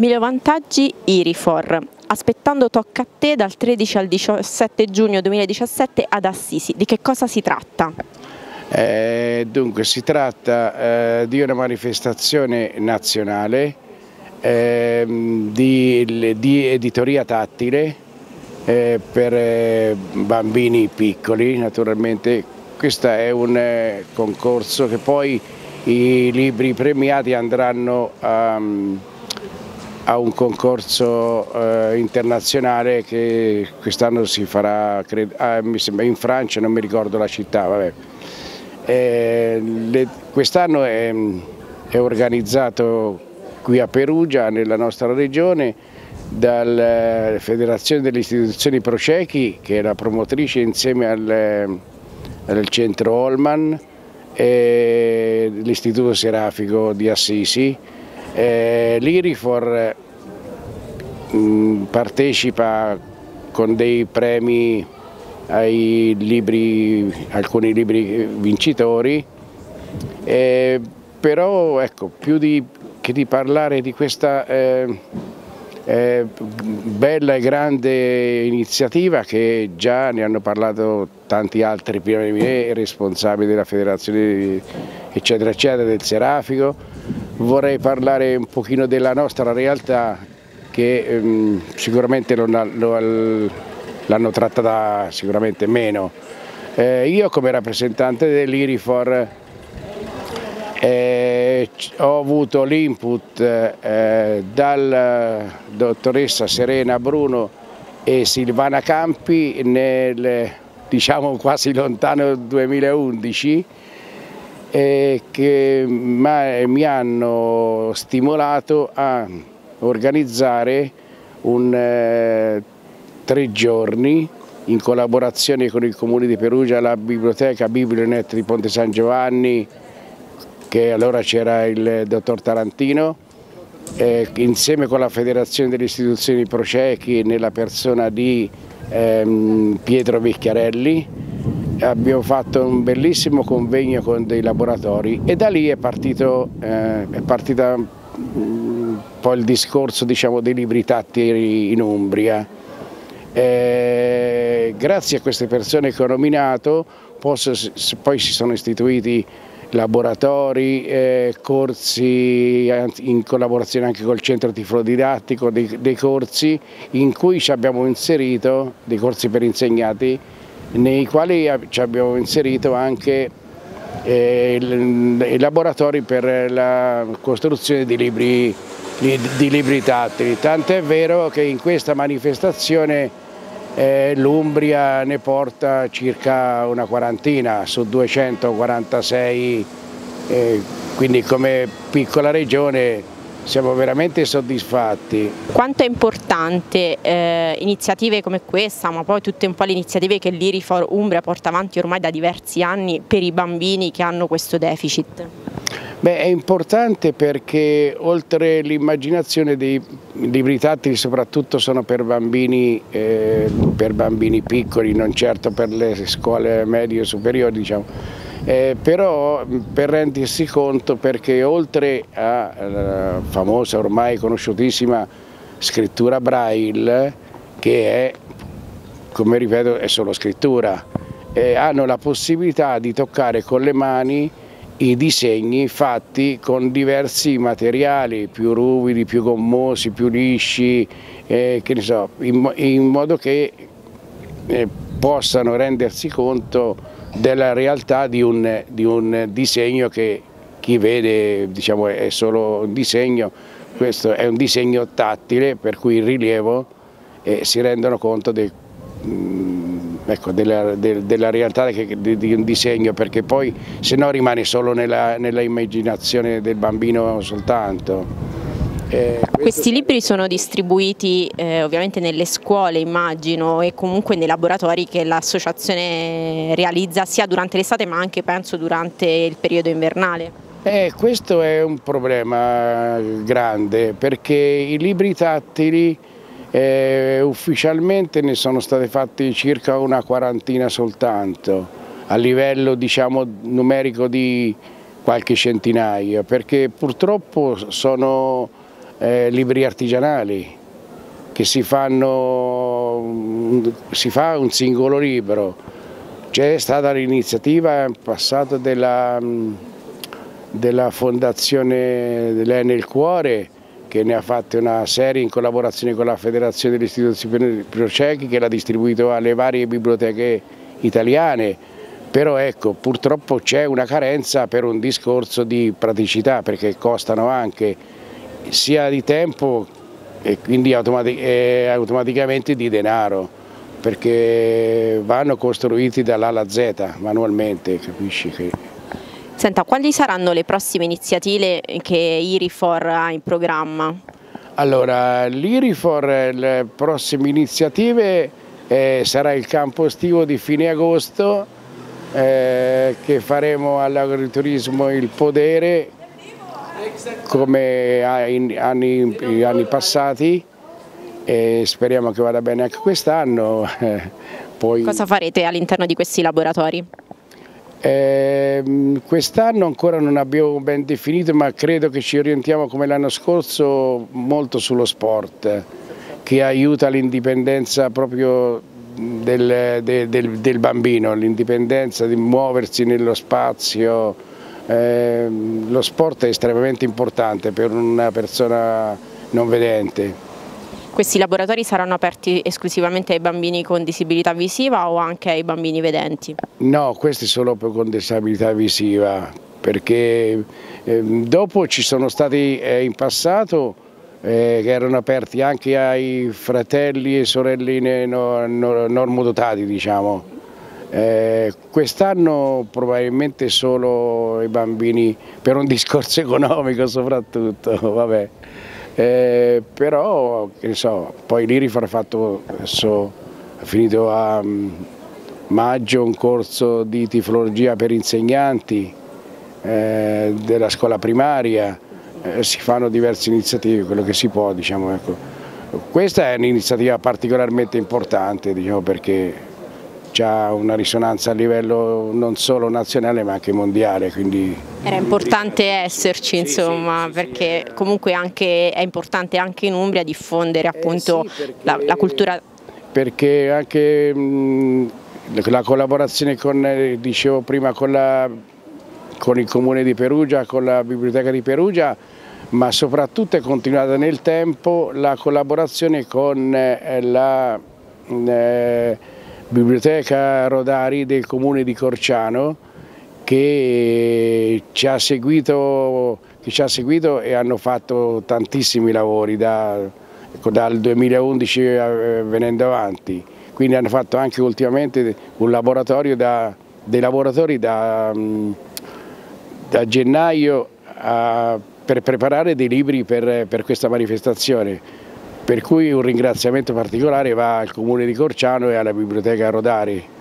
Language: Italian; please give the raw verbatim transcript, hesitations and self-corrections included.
Emilio Vantaggi, IRIFOR. Aspettando Tocca a te dal tredici al diciassette giugno duemiladiciassette ad Assisi. Di che cosa si tratta? Eh, dunque si tratta eh, di una manifestazione nazionale eh, di, di editoria tattile eh, per eh, bambini piccoli naturalmente. Questo è un eh, concorso che poi i libri premiati andranno a, a un concorso eh, internazionale che quest'anno si farà, credo, ah, mi sembra in Francia, non mi ricordo la città, vabbè. Eh, quest'anno è, è organizzato qui a Perugia, nella nostra regione, dalla Federazione delle Istituzioni Pro Ciechi, che è la promotrice, insieme al, al centro Hollmann e l'Istituto Serafico di Assisi. Eh, L'IRIFOR mh, partecipa con dei premi ai libri, alcuni libri vincitori, eh, però ecco, più di, che di parlare di questa eh, eh, bella e grande iniziativa, che già ne hanno parlato tanti altri prima di me, responsabili della federazione eccetera eccetera, del Serafico, vorrei parlare un pochino della nostra realtà, che ehm, sicuramente non ha, lo, l'hanno trattata sicuramente meno. Eh, io come rappresentante dell'IRIFOR eh, ho avuto l'input eh, dalla dottoressa Serena Bruno e Silvana Campi nel, diciamo, quasi lontano duemilaundici, eh, che ma, mi hanno stimolato a organizzare un eh, tre giorni in collaborazione con il Comune di Perugia, la biblioteca Biblionet di Ponte San Giovanni, che allora c'era il dottor Tarantino, eh, insieme con la Federazione delle Istituzioni Pro Ciechi nella persona di ehm, Pietro Vecchiarelli. Abbiamo fatto un bellissimo convegno con dei laboratori e da lì è partito eh, è partita, mh, poi il discorso, diciamo, dei libri tattili in Umbria. Eh, grazie a queste persone che ho nominato posso, poi si sono istituiti laboratori, eh, corsi in collaborazione anche col centro tifrodidattico, dei, dei corsi in cui ci abbiamo inserito, dei corsi per insegnati, nei quali ci abbiamo inserito anche eh, i laboratori per la costruzione di libri di libri tattili, tant'è vero che in questa manifestazione eh, l'Umbria ne porta circa una quarantina su duecentoquarantasei, eh, quindi come piccola regione siamo veramente soddisfatti. Quanto è importante eh, iniziative come questa, ma poi tutte un po' le iniziative che l'IRIFOR Umbria porta avanti ormai da diversi anni per i bambini che hanno questo deficit? Beh, è importante perché oltre l'immaginazione dei libri tattili, soprattutto sono per bambini, eh, per bambini piccoli, non certo per le scuole medie o superiori, diciamo. Eh, però per rendersi conto, perché oltre alla famosa, ormai conosciutissima scrittura braille, che è, come ripeto, è solo scrittura, eh, hanno la possibilità di toccare con le mani i disegni fatti con diversi materiali, più ruvidi, più gommosi, più lisci, eh, che ne so, in, in modo che eh, possano rendersi conto della realtà di un, di un disegno che chi vede, diciamo, è solo un disegno. Questo è un disegno tattile, per cui il rilievo eh, si rendono conto del, mh, ecco, della, de, della realtà che, di, di un disegno, perché poi se no rimane solo nella, nella immaginazione del bambino soltanto. Eh, Questi libri sono distribuiti eh, ovviamente nelle scuole, immagino, e comunque nei laboratori che l'associazione realizza sia durante l'estate ma anche penso durante il periodo invernale. Eh, questo è un problema grande, perché i libri tattili Eh, ufficialmente ne sono stati fatti circa una quarantina soltanto, a livello, diciamo, numerico di qualche centinaio, perché purtroppo sono eh, libri artigianali che si fanno, si fa un singolo libro. C'è stata l'iniziativa in passato della, della Fondazione dell'Enel Cuore, che ne ha fatto una serie in collaborazione con la Federazione delle Istituzioni Procechi, che l'ha distribuito alle varie biblioteche italiane. Però ecco, purtroppo c'è una carenza per un discorso di praticità, perché costano anche sia di tempo e quindi automatic- eh, automaticamente di denaro, perché vanno costruiti dall'A alla Z manualmente, capisci che... Senta, quali saranno le prossime iniziative che IRIFOR ha in programma? Allora, l'IRIFOR, le prossime iniziative eh, sarà il campo estivo di fine agosto, eh, che faremo all'agriturismo Il Podere, come in anni, in anni passati, e speriamo che vada bene anche quest'anno. Poi, cosa farete all'interno di questi laboratori? Eh, quest'anno ancora non abbiamo ben definito, ma credo che ci orientiamo come l'anno scorso molto sullo sport, che aiuta l'indipendenza proprio del, del, del, del bambino, l'indipendenza di muoversi nello spazio. Eh, lo sport è estremamente importante per una persona non vedente. Questi laboratori saranno aperti esclusivamente ai bambini con disabilità visiva o anche ai bambini vedenti? No, questi solo con disabilità visiva, perché eh, dopo ci sono stati eh, in passato eh, che erano aperti anche ai fratelli e sorelline no, no, normodotati, diciamo. Eh, quest'anno probabilmente solo i bambini, per un discorso economico soprattutto, vabbè. Eh, però che ne so, poi l'IRIFOR ha fatto adesso, ha finito a um, maggio un corso di tifologia per insegnanti eh, della scuola primaria, eh, si fanno diverse iniziative, quello che si può, diciamo, ecco. Questa è un'iniziativa particolarmente importante, diciamo, perché ha una risonanza a livello non solo nazionale ma anche mondiale, quindi... Era importante esserci, insomma, sì, sì, sì, perché sì, comunque anche, è importante anche in Umbria diffondere appunto eh sì, perché, la, la cultura... Perché anche mh, la collaborazione con, dicevo prima, con, la, con il Comune di Perugia, con la Biblioteca di Perugia, ma soprattutto è continuata nel tempo la collaborazione con eh, la... Eh, Biblioteca Rodari del Comune di Corciano, che ci ha seguito, che ci ha seguito e hanno fatto tantissimi lavori da, ecco, dal duemilaundici venendo avanti, quindi hanno fatto anche ultimamente un laboratorio da, dei lavoratori da, da gennaio a, per preparare dei libri per, per questa manifestazione. Per cui un ringraziamento particolare va al Comune di Corciano e alla Biblioteca Rodari.